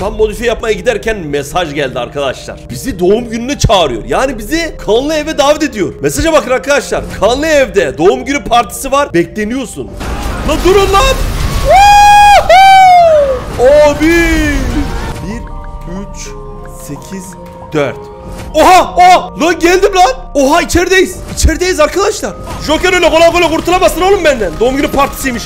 Tam modifiye yapmaya giderken mesaj geldi arkadaşlar. Bizi doğum gününe çağırıyor. Yani bizi Kanlı Ev'e davet ediyor. Mesaja bakın arkadaşlar. Kanlı Ev'de doğum günü partisi var. Bekleniyorsun. Lan durun lan. Abi. 1, 3, 8, 4. Oha! Oha! Lan geldim lan! Oha içerideyiz! İçerideyiz arkadaşlar! Joker öyle kolay kolay kurtulamazsın oğlum benden! Doğum günü partisiymiş!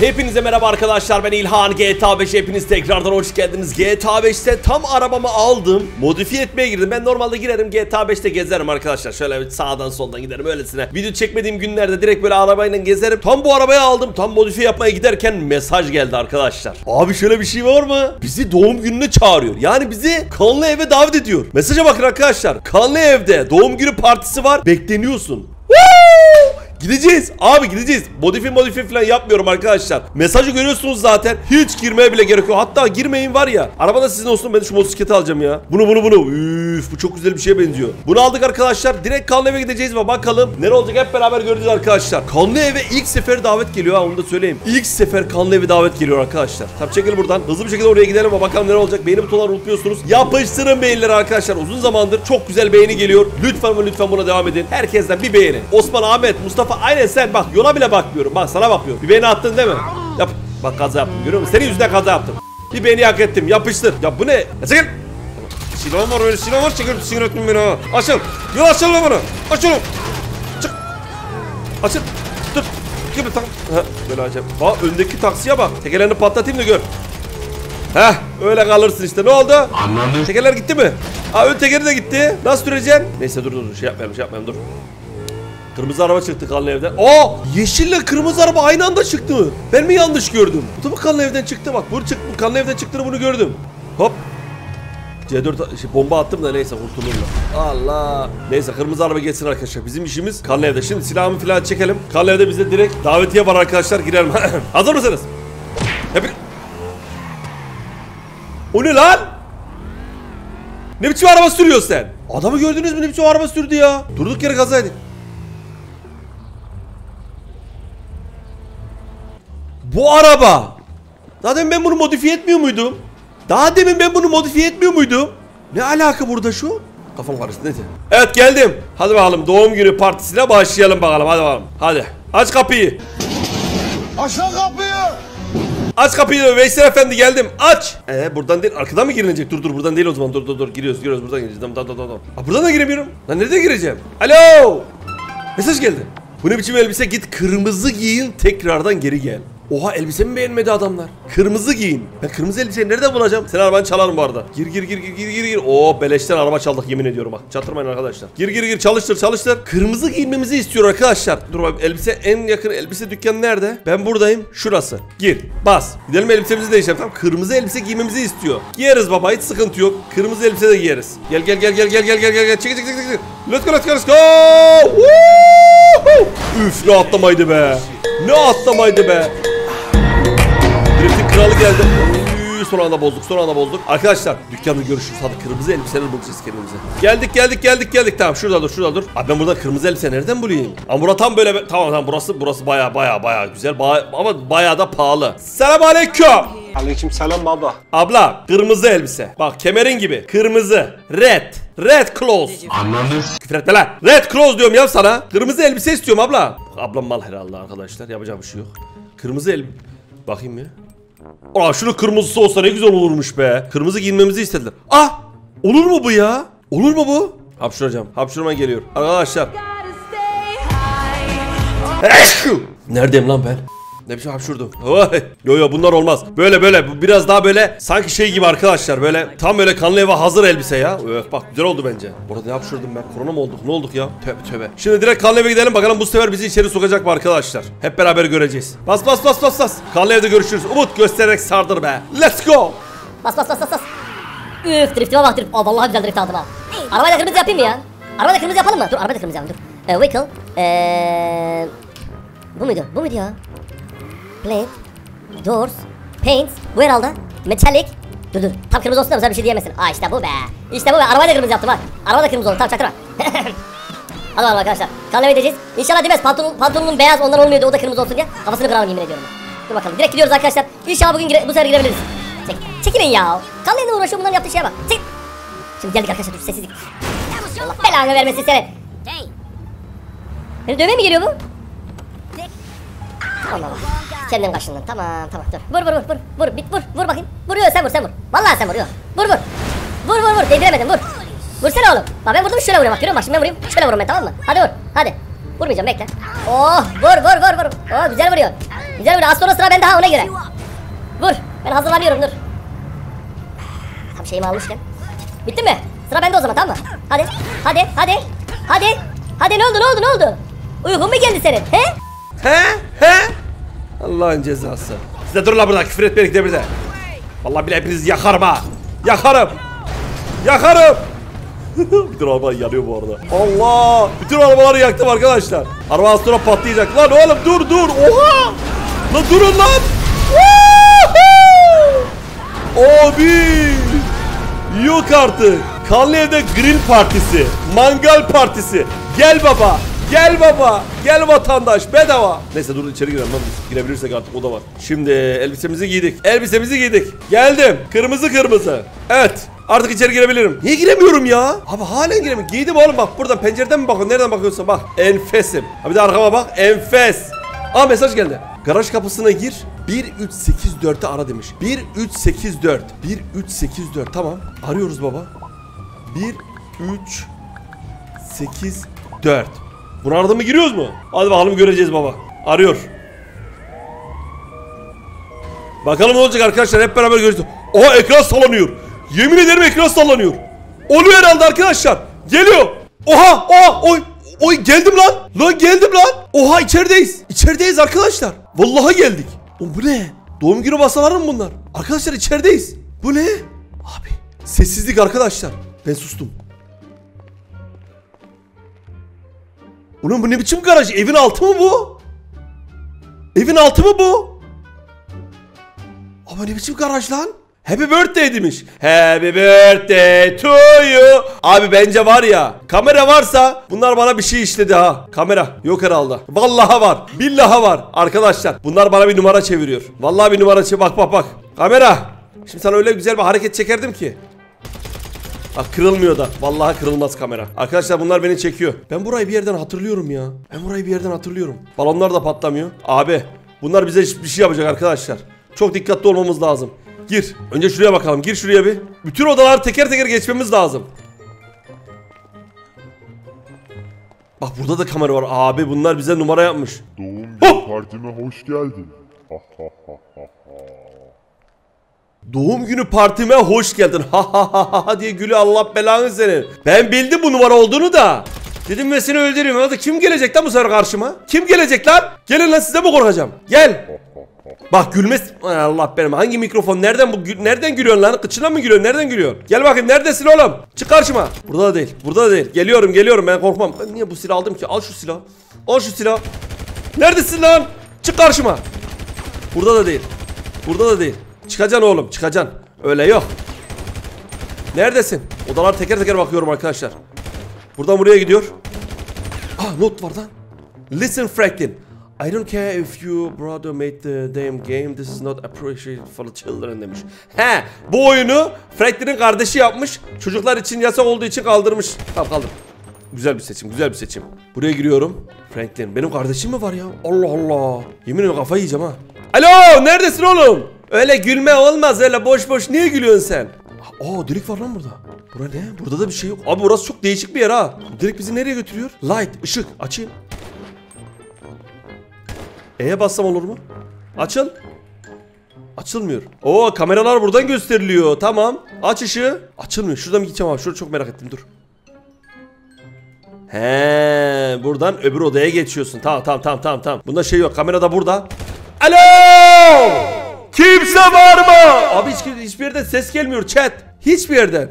Hepinize merhaba arkadaşlar, ben İlhan. GTA 5 hepiniz tekrardan hoş geldiniz. GTA 5'te tam arabamı aldım, modifiye etmeye girdim. Ben normalde girerim GTA 5'te gezerim arkadaşlar, şöyle sağdan soldan giderim öylesine. Video çekmediğim günlerde direkt böyle arabayla gezerim. Tam bu arabayı aldım, tam modifiye yapmaya giderken mesaj geldi arkadaşlar. Abi şöyle bir şey var mı? Bizi doğum gününe çağırıyor. Yani bizi Kanlı Ev'e davet ediyor. Mesaja bakın arkadaşlar. Kanlı Ev'de doğum günü partisi var, bekleniyorsun. Gideceğiz. Abi gideceğiz. Modifi falan yapmıyorum arkadaşlar. Mesajı görüyorsunuz zaten. Hiç girmeye bile gerek yok. Hatta girmeyin var ya. Arabada sizin olsun, ben şu motosikleti alacağım ya. Bunu. Üf, bu çok güzel bir şeye benziyor. Bunu aldık arkadaşlar. Direkt Kanlı Ev'e gideceğiz ve bakalım ne olacak hep beraber göreceğiz arkadaşlar. Kanlı Ev'e ilk sefer davet geliyor ha, onu da söyleyeyim. İlk sefer Kanlı Ev'e davet geliyor arkadaşlar. Tabii çekil buradan. Hızlı bir şekilde oraya gidelim ve bakalım ne olacak. Beğeni butonlarını unutmuyorsunuz. Yapıştırın beğenileri arkadaşlar. Uzun zamandır çok güzel beğeni geliyor. Lütfen ve lütfen buna devam edin. Herkesten bir beğeni. Osman, Ahmet, Mustafa. Aynen sen bak, yola bile bakmıyorum. Bak sana bakıyorum. Bir beni attın değil mi? Yap. Bak kaza yaptım. Görüyor musun? Senin yüzünden kaza yaptım. Bir beni hak ettim. Yapıştır. Ya bu ne? Ya çekil. Silahım var böyle. Silahım var. Çekil. Sinir ettim beni ha. Açıl. Yol açıl lan bunu. Açıl. Çık. Açıl. Tut. Gibi tak. Ha böyle acaba. Bak öndeki taksiye bak. Tekerlerini patlatayım da gör. Heh öyle kalırsın işte. Ne oldu? Anladım. Tekerler gitti mi? Ha ön tekeri de gitti. Nasıl süreceksin? Neyse dur. Şey yapmayalım dur. Kırmızı araba çıktı Kanlı Ev'den. Aa! Yeşille kırmızı araba aynı anda çıktı. Ben mi yanlış gördüm? Bu da mı Kanlı Ev'den çıktı? Bak bu çıktı. Kanlı Ev'den çıktığını bunu gördüm. Hop. C4 bomba attım da neyse kurtulurlar. Allah. Neyse kırmızı araba geçsin arkadaşlar. Bizim işimiz Kanlı Ev'de. Şimdi silahımı falan çekelim. Kanlı Ev'de bize direkt davetiye var arkadaşlar. Girelim. Hazır mısınız? Hep. O ne lan? Ne biçim araba sürüyorsun sen? Adamı gördünüz mü? Ne biçim araba sürdü ya? Durduk yere kazaydı. Bu araba. Daha demin ben bunu modifiye etmiyor muydum? Ne alaka burada şu? Kafam karıştı neyse. Evet geldim. Hadi bakalım doğum günü partisine başlayalım bakalım. Hadi bakalım. Hadi. Aç kapıyı. Aç lan kapıyı. Aç kapıyı Veysel Efendi, geldim. Aç. Buradan değil. Arkadan mı girilecek? Dur buradan değil o zaman. Dur. Giriyoruz. Buradan gireceğiz. Tamam. Aa, buradan da giremiyorum. Lan nereden gireceğim? Alo. Mesaj geldi. Bu ne biçim elbise? Git kırmızı giyin tekrardan geri gel. Oha elbisemi beğenmedi adamlar. Kırmızı giyin. Ben kırmızı elbiseyi nerede bulacağım? Sen arabanı çalarım bu arada. Gir. Oo beleşten araba çaldık yemin ediyorum bak. Çatırmayın arkadaşlar. Gir. Çalıştır. Kırmızı giyinmemizi istiyor arkadaşlar. Dur bak elbise en yakın elbise dükkanı nerede? Ben buradayım. Şurası. Gir. Bas. Gidelim elbisemizi değiştirelim. Tamam kırmızı elbise giymemizi istiyor. Giyeriz baba hiç sıkıntı yok. Kırmızı elbise de giyeriz. Gel. Çek. Let's go. Woo! Üf ne atlamaydı be. Driftin kralı geldi. Son anda bozduk. Arkadaşlar dükkanda görüşürüz. Hadi kırmızı elbiseleri bulacağız kendimize. Geldik. Tamam şurada dur. Abi ben burada kırmızı elbise nereden bulayım? Ama burada tam böyle tamam burası baya güzel. Ama baya da pahalı. Selamünaleyküm. Aleykümselam baba. Abla kırmızı elbise. Bak kemerin gibi. Kırmızı. Red clothes. Anladın. Küfür etme lan. Red clothes diyorum ya sana. Kırmızı elbise istiyorum abla. Ablam mal herhalde arkadaşlar. Yapacak bir şey yok. Kırmızı elbise. Bakayım ya. Aa şunun kırmızısı olsa ne güzel olurmuş be. Kırmızı giyinmemizi istediler. Ah! Olur mu bu ya? Olur mu bu? Hapşıracağım. Hapşırma geliyor. Arkadaşlar. Neredeyim lan ben? Ne biçim hapşurdum. Yo bunlar olmaz. Böyle biraz daha böyle sanki şey gibi arkadaşlar böyle tam böyle Kanlı Ev'e hazır elbise ya. Öf bak güzel oldu bence. Burada ne hapşurdum ben? Korona mı olduk? Ne olduk ya? Tövbe. Şimdi direkt Kanlı Ev'e gidelim bakalım bu sefer bizi içeri sokacak mı arkadaşlar? Hep beraber göreceğiz. Bas. Kanlı Ev'de görüşürüz. Umut göstererek sardır be. Let's go. Bas. Üf driftime bak drift. Aa vallahi güzel drift aldım ha. Arabayla kırmızı yapayım mı ya? Arabayla kırmızı yapalım mı? Dur arabayla kırmızı yapalım dur. Vehicle. Bu muydu ya? Plate, doors, paints, bu herhalde, metallic, dur, tam kırmızı olsun da mesela bir şey diyemezsin. Aa işte bu be, arabayı da kırmızı yaptım bak, araba da kırmızı oldu, tam çaktırma. Hadi bakalım arkadaşlar, Kanlı Ev'e gideceğiz, İnşallah demez, pantolonun beyaz ondan olmuyordu, o da kırmızı olsun diye, kafasını kırarım yemin ediyorum. Dur bakalım, direkt gidiyoruz arkadaşlar. İnşallah bugün bu sefer girebiliriz. Çekilin ya. Kanlı Evin'le uğraşıyor, bunların yaptığı şeye bak. Çek. Şimdi geldik arkadaşlar, dur sessizlik. Allah belanı vermesin seni. Beni dövmeye mi geliyor bu? Allah Allah. Kendin kaşındın. Tamam dur. Vur bakayım. Vuruyor, sen vur. Vallahi sen vuruyor. Vur. Değdiremedin, vur. Vursana oğlum. Bak ben vurdum, şöyle vuruyorum bak. Görüyor musun? Şimdi ben vurayım. Şöyle vururum ben, tamam mı? Hadi vur. Hadi. Vurmayacağım, bekle. Oh, vur. Oh, güzel vuruyor. Güzel vuruyor. Az sonra sıra bende ha, ona göre. Vur. Ben hazırlanıyorum, dur. Tam şeyimi almışken. Bitti mi? Sıra bende o zaman, tamam mı? Hadi. Hadi. Hadi ne oldu? Uykun mu geldi senin? He? Allah'ın cezası. Size dur la burada, küfür etmeye gidebilir. Vallahi bile hepinizi yakarım ha. Yakarım. Bütün araba yanıyor bu arada. Allah! Bütün arabaları yaktım arkadaşlar. Araba az sonra patlayacak. Lan oğlum dur. Oha! Lan durun lan. Abi! Yok artık. Kanlı Evin'de grill partisi, mangal partisi. Gel baba. Gel vatandaş, bedava. Neyse dur, içeri girelim lan biz. Girebilirsek artık, o da var. Şimdi elbisemizi giydik. Geldim. Kırmızı. Evet. Artık içeri girebilirim. Niye giremiyorum ya? Abi halen giremiyorum. Giydim oğlum bak. Buradan pencereden mi bakıyorsun? Nereden bakıyorsun? Bak. Enfesim. Abi de arkama bak. Enfes. Aa, mesaj geldi. Garaj kapısına gir. 1384'e ara demiş. 1384. Tamam. Arıyoruz baba. 1384. Bunu aradı mı, giriyoruz mu? Hadi bakalım, göreceğiz baba. Arıyor. Bakalım ne olacak arkadaşlar. Hep beraber göreceğiz. Oha, ekran sallanıyor. Yemin ederim ekran sallanıyor. Oluyor herhalde arkadaşlar. Geliyor. Oha. Oy geldim lan. Oha, içerideyiz. Arkadaşlar. Vallahi geldik. O bu ne? Doğum günü basaları mı bunlar? Arkadaşlar içerideyiz. Bu ne? Abi sessizlik arkadaşlar. Ben sustum. Ulan bu ne biçim garaj? Evin altı mı bu? Ama ne biçim garaj lan? Happy birthday demiş. Happy birthday to you. Abi bence var ya, kamera varsa bunlar bana bir şey işledi ha. Kamera yok herhalde. Vallahi var. Billahi var. Arkadaşlar bunlar bana bir numara çeviriyor. Vallahi bir numara çeviriyor. Bak. Kamera. Şimdi sana öyle güzel bir hareket çekerdim ki. Bak, kırılmıyor da. Vallahi kırılmaz kamera. Arkadaşlar bunlar beni çekiyor. Ben burayı bir yerden hatırlıyorum ya. Balonlar da patlamıyor. Abi bunlar bize bir şey yapacak arkadaşlar. Çok dikkatli olmamız lazım. Gir. Önce şuraya bakalım. Gir şuraya bir. Bütün odaları teker teker geçmemiz lazım. Bak, burada da kamera var. Abi bunlar bize numara yapmış. Doğum günü partime hoş geldin. Doğum günü partime hoş geldin. Ha diye gülü, Allah belanı senin. Ben bildim bu numara olduğunu da. Dedim ve seni öldüreyim. Hadi, kim gelecek lan bu sefer karşıma? Kim gelecek lan? Gelin lan, size mi korkacağım? Gel. Bak gülmez. Allah benim. Hangi mikrofon? Nereden gülüyorsun lan? Kıçına mı gülüyorsun? Nereden gülüyorsun? Gel bakayım, neredesin oğlum? Çık karşıma. Burada da değil. Geliyorum. Ben korkmam. Ben niye bu silahı aldım ki? Al şu silahı. Neredesin lan? Çık karşıma. Burada da değil. Çıkacaksın oğlum, çıkacaksın. Öyle yok. Neredesin? Odalar teker teker bakıyorum arkadaşlar. Buradan buraya gidiyor. Ah, not var lan. Listen Franklin. I don't care if you brother made the damn game. This is not appreciated for the children demiş. He, bu oyunu Franklin'in kardeşi yapmış. Çocuklar için yasak olduğu için kaldırmış. Tamam, kaldır. Güzel bir seçim. Buraya giriyorum. Franklin, benim kardeşim mi var ya? Allah. Yemin ederim kafayı yiyeceğim ha. Alo, neredesin oğlum? Öyle gülme olmaz, öyle boş niye gülüyorsun sen? Aa, delik var lan burada. Bura ne? Burada da bir şey yok. Abi burası çok değişik bir yer ha. Direkt bizi nereye götürüyor? Light, ışık, açayım. E'ye bassam olur mu? Açıl. Açılmıyor. Oo, kameralar buradan gösteriliyor. Tamam. Aç ışığı. Açılmıyor. Şuradan mı gideceğim abi? Şurada çok merak ettim. Dur. He, buradan öbür odaya geçiyorsun. Tamam. Bunda şey yok. Kamera da burada. Alo! Kimse var mı? Abi hiçbir yerden ses gelmiyor chat. Hiçbir yerden.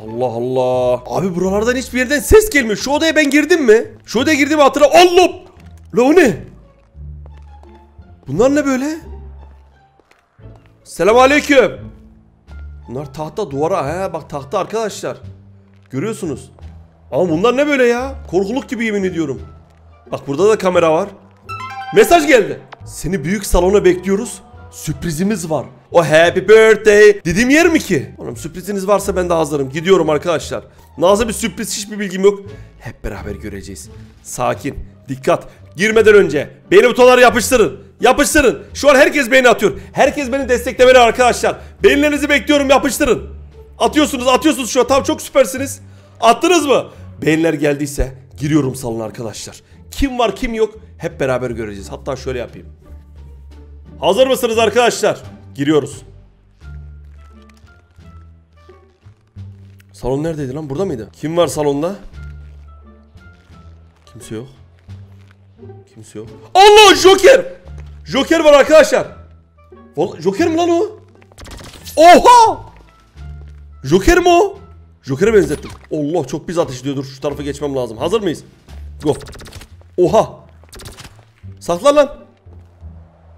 Allah. Abi buralardan hiçbir yerden ses gelmiyor. Şu odaya ben girdim mi? Şu odaya girdiğimi hatırla. Allah! La o ne? Bunlar ne böyle? Selamünaleyküm. Bunlar tahta duvara. He bak, tahta arkadaşlar. Görüyorsunuz. Ama bunlar ne böyle ya? Korkuluk gibi, yemin ediyorum. Bak, burada da kamera var. Mesaj geldi. Seni büyük salona bekliyoruz. Sürprizimiz var. O happy birthday dediğim yer mi ki? Oğlum sürpriziniz varsa ben de hazırım. Gidiyorum arkadaşlar. Naz'a bir sürpriz, hiçbir bilgim yok. Hep beraber göreceğiz. Sakin. Dikkat. Girmeden önce beğeni butonları yapıştırın. Yapıştırın. Şu an herkes beğeni atıyor. Herkes beni desteklemeli arkadaşlar. Beğenilerinizi bekliyorum, yapıştırın. Atıyorsunuz şu an. Tamam, çok süpersiniz. Attınız mı? Beğeniler geldiyse giriyorum salona arkadaşlar. Kim var kim yok hep beraber göreceğiz. Hatta şöyle yapayım. Hazır mısınız arkadaşlar? Giriyoruz. Salon neredeydi lan? Burada mıydı? Kim var salonda? Kimse yok. Kimse yok. Allah! Joker! Joker var arkadaşlar. Joker mi lan o? Oha! Joker mi o? Joker'e benzettim. Allah, çok biz ateş ediyordur. Şu tarafa geçmem lazım. Hazır mıyız? Go. Oha! Saklan lan.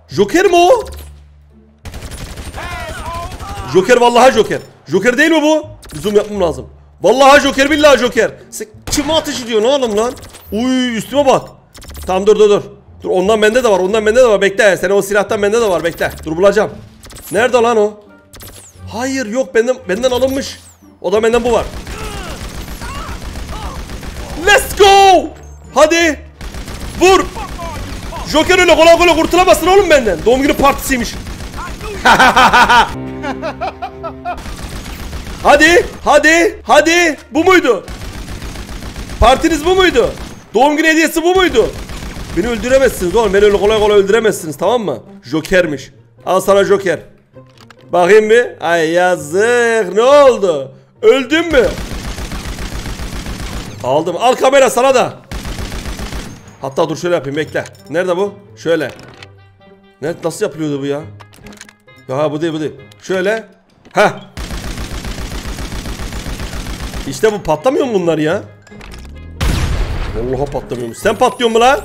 Joker mi o? Joker, vallahi Joker. Joker değil mi bu? Zoom yapmam lazım. Vallahi Joker, billahi Joker. Kime ateş ediyor ne oğlum lan? Uy, üstüme bak. Tamam, dur. Dur, ondan bende de var. Bekle. Sen o silahtan bende de var. Bekle. Dur, bulacağım. Nerede lan o? Hayır, yok, benden alınmış. O da benden bu var. Let's go. Hadi. Vur. Joker öyle kolay kolay kurtulamazsın oğlum benden. Doğum günü partisiymiş. Hadi. Bu muydu? Partiniz bu muydu? Doğum günü hediyesi bu muydu? Beni öldüremezsiniz oğlum. Beni öyle kolay kolay öldüremezsiniz, tamam mı? Joker'miş. Al sana Joker. Bakayım bir. Ay yazık. Ne oldu? Öldün mü? Aldım. Al kamera sana da. Hatta dur şöyle yapayım, bekle. Nerede bu? Şöyle. Nasıl yapılıyordu bu ya? Ya bu değil. Şöyle. Heh. İşte bu, patlamıyor mu bunlar ya? Allah'a patlamıyormuş. Sen patlıyor mu lan?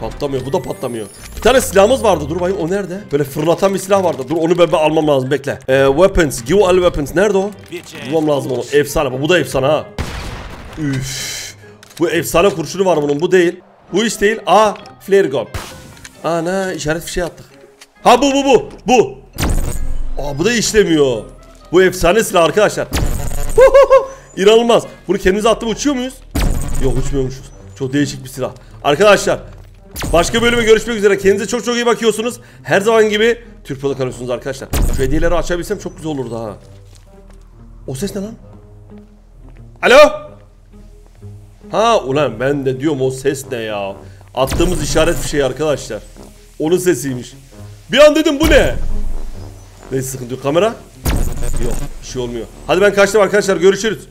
Patlamıyor, bu da patlamıyor. Bir tane silahımız vardı, dur bakayım o nerede? Böyle fırlatan bir silah vardı, dur onu ben almam lazım, bekle. Weapons, give all weapons, nerede o? Bulmam lazım onu, efsane, bu da efsane ha. Üff. Bu efsane kurşunu var bunun, bu değil. Bu hiç değil. Aa, flare gun. Ana, işaret fişeği attık. Ha bu. Aa, bu da işlemiyor. Bu efsane silah arkadaşlar. İnanılmaz. Bunu kendimize attım, uçuyor muyuz? Yok, uçmuyormuşuz. Çok değişik bir silah. Arkadaşlar, başka bölüme görüşmek üzere. Kendinize çok çok iyi bakıyorsunuz. Her zaman gibi Türkçe'de kalıyorsunuz arkadaşlar. Şu hediyeleri açabilsem çok güzel olurdu ha. O ses ne lan? Alo? Ha ulan, ben de diyorum o ses ne ya? Attığımız işaret bir şey arkadaşlar. Onun sesiymiş. Bir an dedim bu ne? Neyse, sıkıntı yok. Kamera? Yok, bir şey olmuyor. Hadi ben kaçtım arkadaşlar, görüşürüz.